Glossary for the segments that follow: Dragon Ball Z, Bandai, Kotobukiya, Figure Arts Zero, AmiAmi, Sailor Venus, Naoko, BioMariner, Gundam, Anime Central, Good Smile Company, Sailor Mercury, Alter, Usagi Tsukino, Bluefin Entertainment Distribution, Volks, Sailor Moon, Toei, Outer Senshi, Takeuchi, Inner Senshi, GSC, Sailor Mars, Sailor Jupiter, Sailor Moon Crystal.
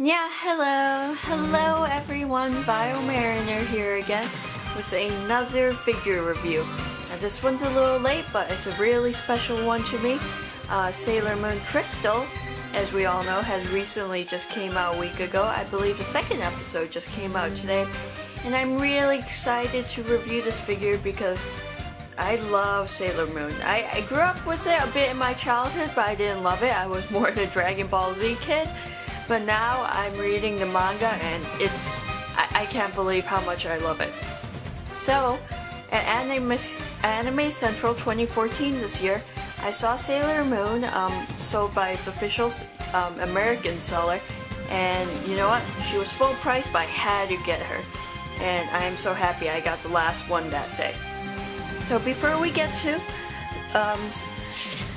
Yeah, hello everyone, BioMariner here again with another figure review. Now this one's a little late, but it's a really special one to me. Sailor Moon Crystal, as we all know, has recently just came out a week ago. I believe the second episode just came out today, and I'm really excited to review this figure because I love Sailor Moon. I grew up with it a bit in my childhood, but I didn't love it. I was more of a Dragon Ball Z kid. But now I'm reading the manga and it's, I can't believe how much I love it. So, at Anime Central 2014 this year, I saw Sailor Moon sold by its official American seller. And you know what? She was full price, but I had to get her. And I am so happy I got the last one that day. So before we get to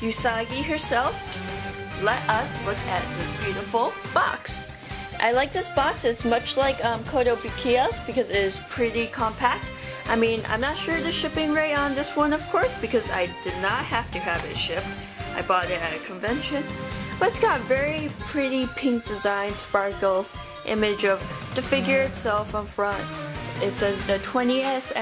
Usagi herself, let us look at this beautiful box. I like this box. It's much like Kotobukiya's because it is pretty compact. I mean, I'm not sure the shipping rate on this one, of course, because I did not have to have it shipped. I bought it at a convention. But it's got very pretty pink design, sparkles, image of the figure itself on front. It says the 20th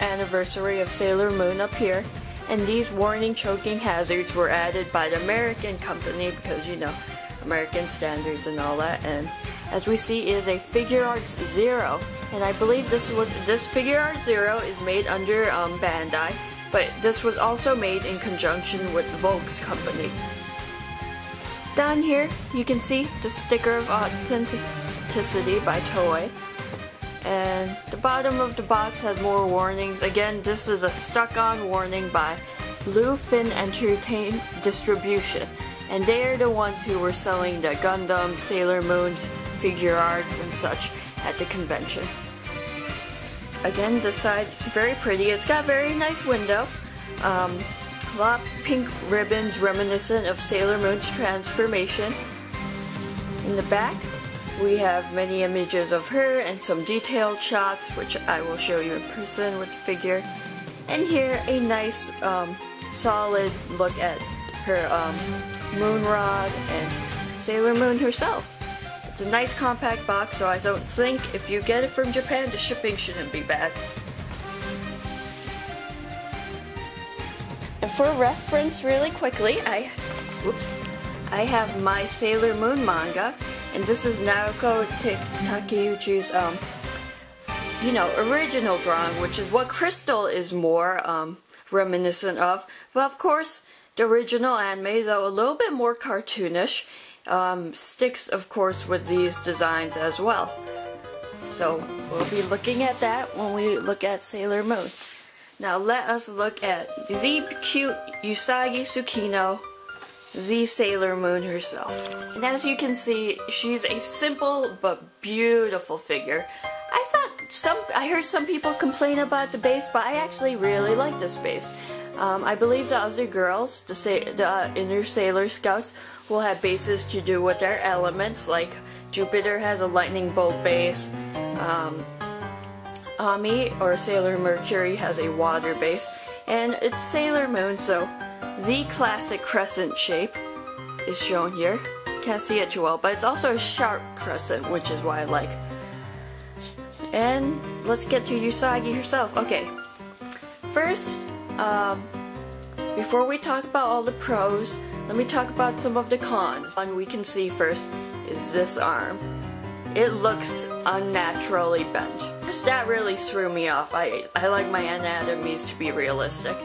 anniversary of Sailor Moon up here. And these warning choking hazards were added by the American company because, you know, American standards and all that. And as we see, it is a Figure Arts Zero, and I believe this Figure Arts Zero is made under Bandai, but this was also made in conjunction with Volks company. Down here, you can see the sticker of authenticity by Toei. And the bottom of the box has more warnings. Again, this is a stuck-on warning by Bluefin Entertainment Distribution. And they are the ones who were selling the Gundam, Sailor Moon, Figure Arts, and such at the convention. Again, this side, very pretty. It's got a very nice window. A lot of pink ribbons reminiscent of Sailor Moon's transformation. In the back, we have many images of her and some detailed shots, which I will show you in person with the figure. And here, a nice, solid look at her moon rod and Sailor Moon herself. It's a nice compact box, so I don't think if you get it from Japan, the shipping shouldn't be bad. And for reference, really quickly, I have my Sailor Moon manga. And this is Naoko Takeuchi's, you know, original drawing, which is what Crystal is more reminiscent of. But of course, the original anime, though a little bit more cartoonish, sticks, of course, with these designs as well. So we'll be looking at that when we look at Sailor Moon. Now let us look at the cute Usagi Tsukino, the Sailor Moon herself. And as you can see, she's a simple but beautiful figure. I heard some people complain about the base, but I actually really like this base. I believe the other girls, the Inner Sailor Scouts, will have bases to do with their elements, like Jupiter has a lightning bolt base, Ami or Sailor Mercury has a water base, and it's Sailor Moon, so the classic crescent shape is shown here. Can't see it too well, but it's also a sharp crescent, which is why I like. And let's get to Usagi herself. Okay, first, before we talk about all the pros, let me talk about some of the cons. One we can see first is this arm. It looks unnaturally bent. Just that really threw me off. I like my anatomies to be realistic.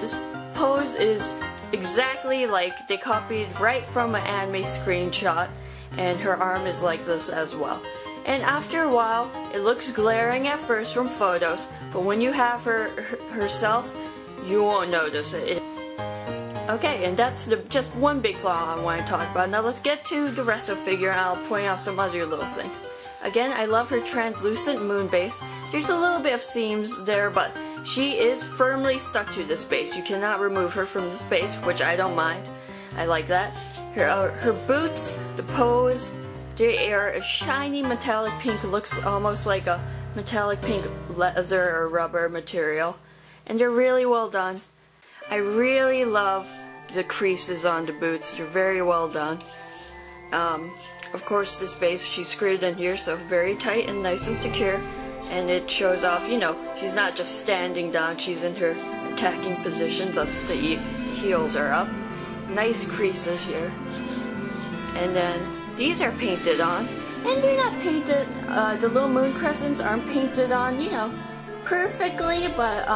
This pose is exactly like they copied right from an anime screenshot, and her arm is like this as well. And after a while, it looks glaring at first from photos, but when you have herself, you won't notice it. Okay, and that's just one big flaw I want to talk about. Now let's get to the rest of the figure, and I'll point out some other little things. Again, I love her translucent moon base. There's a little bit of seams there, but she is firmly stuck to this base. You cannot remove her from this base, which I don't mind. I like that. Her boots, the pose, they are a shiny metallic pink. Looks almost like a metallic pink leather or rubber material. And they're really well done. I really love the creases on the boots. They're very well done. Of course, this base, she screwed it in here, so very tight and nice and secure. And it shows off, you know, she's not just standing down, she's in her attacking position, thus the heels are up. Nice creases here. And then these are painted on. And they're not painted, the little moon crescents aren't painted on, you know, perfectly, but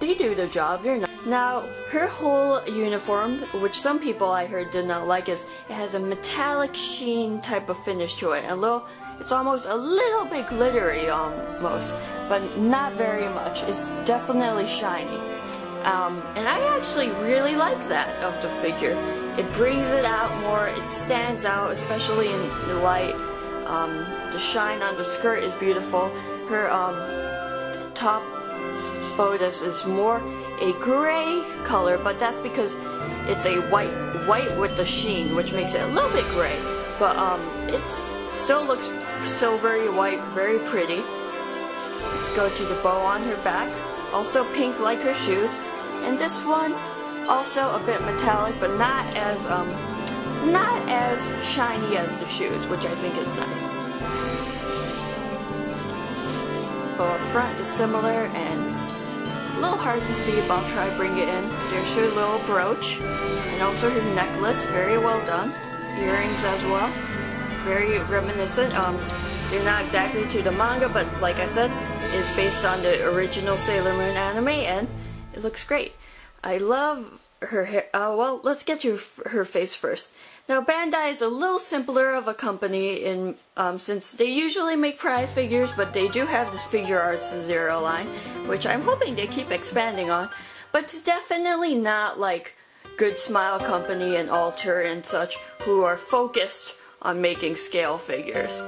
they do the job. They're not. Now, her whole uniform, which some people I heard did not like, is it has a metallic sheen type of finish to it. It's almost a little bit glittery, almost, but not very much. It's definitely shiny. And I actually really like that of the figure. It brings it out more, it stands out, especially in the light. The shine on the skirt is beautiful. Her top bodice is more a gray color, but that's because it's a white with the sheen, which makes it a little bit gray, but it still looks silvery white, very pretty. Let's go to the bow on her back, also pink like her shoes, and this one also a bit metallic, but not as shiny as the shoes, which I think is nice. Bow up front is similar, and it's a little hard to see, but I'll try to bring it in. There's her little brooch, and also her necklace, very well done. Earrings as well, very reminiscent. They're not exactly to the manga, but like I said, it's based on the original Sailor Moon anime, and it looks great. I love her hair. Well, let's get you her face first. Now, Bandai is a little simpler of a company in since they usually make prize figures, but they do have this Figure Arts Zero line, which I'm hoping they keep expanding on. But it's definitely not like Good Smile Company and Alter and such, who are focused on making scale figures.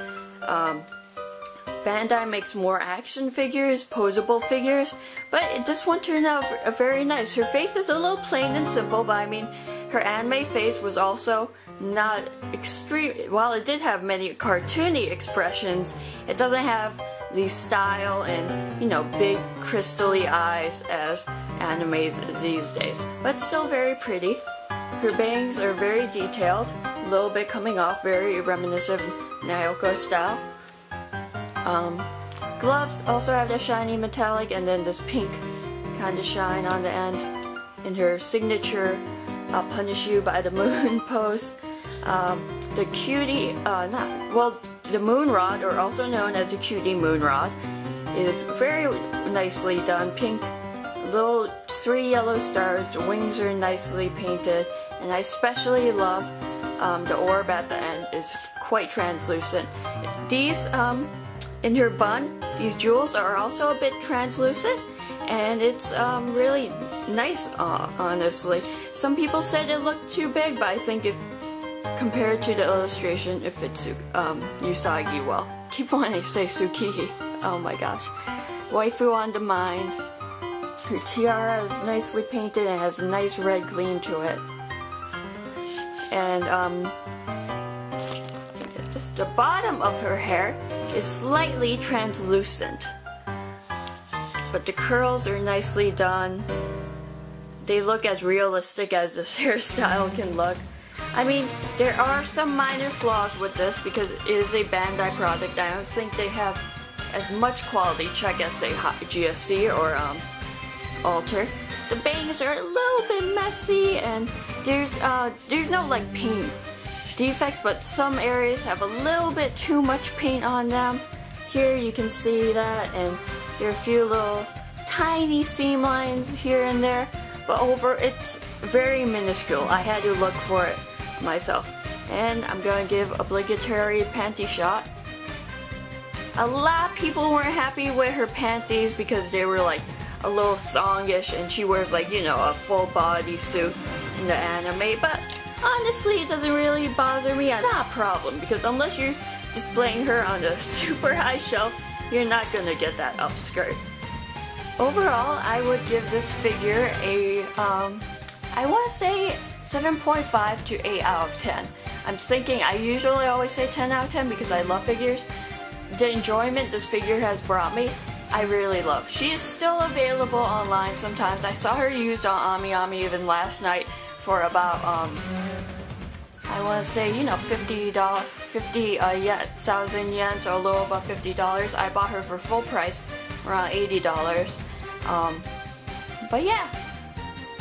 Bandai makes more action figures, posable figures, but this one turned out very nice. Her face is a little plain and simple, but I mean, her anime face was also not extreme. While it did have many cartoony expressions, it doesn't have the style and, you know, big crystally eyes as animes these days, but still very pretty. Her bangs are very detailed, a little bit coming off, very reminiscent of Naoko style. Gloves also have the shiny metallic, and then this pink kind of shine on the end in her signature "I'll punish you by the moon" pose. The cutie, the moon rod, or also known as the cutie moon rod, is very nicely done. Pink, little three yellow stars. The wings are nicely painted, and I especially love the orb at the end. It's quite translucent. These in her bun, these jewels are also a bit translucent, and it's really nice, honestly. Some people said it looked too big, but I think if compared to the illustration, it fits Usagi well. Keep wanting to say Tsukino. Oh my gosh. Waifu on the mind. Her tiara is nicely painted and has a nice red gleam to it. And just the bottom of her hair is slightly translucent, but the curls are nicely done. They look as realistic as this hairstyle can look. I mean, there are some minor flaws with this because it is a Bandai product. I don't think they have as much quality check as say GSC or Alter. The bangs are a little bit messy, and there's no like paint defects, but some areas have a little bit too much paint on them. Here you can see that, and there are a few little tiny seam lines here and there, but it's very minuscule. I had to look for it myself. And I'm going to give obligatory panty shot. A lot of people weren't happy with her panties because they were like a little thongish, and she wears like, you know, a full body suit in the anime, but honestly, it doesn't really bother me. It's not a problem, because unless you're displaying her on a super high shelf, you're not gonna get that upskirt. Overall, I would give this figure a, I want to say 7.5 to 8 out of 10. I'm thinking, I usually always say 10 out of 10 because I love figures. The enjoyment this figure has brought me, I really love. She is still available online sometimes. I saw her used on AmiAmi even last night for about I want to say, you know, $50,000 yen, so a little above $50. I bought her for full price, around $80. But yeah,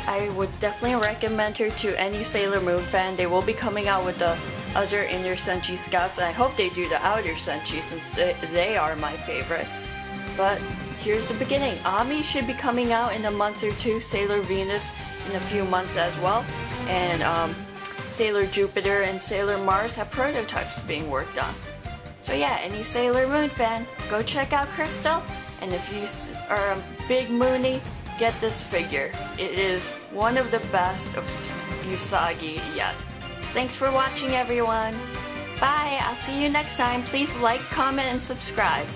I would definitely recommend her to any Sailor Moon fan. They will be coming out with the other Inner Senshi Scouts, and I hope they do the Outer Senshi since they are my favorite. But here's the beginning. Ami should be coming out in a month or two, Sailor Venus in a few months as well, and Sailor Jupiter and Sailor Mars have prototypes being worked on. So yeah, any Sailor Moon fan, go check out Crystal, and if you are a big Moonie, get this figure. It is one of the best of Usagi yet. Thanks for watching, everyone. Bye, I'll see you next time. Please like, comment, and subscribe.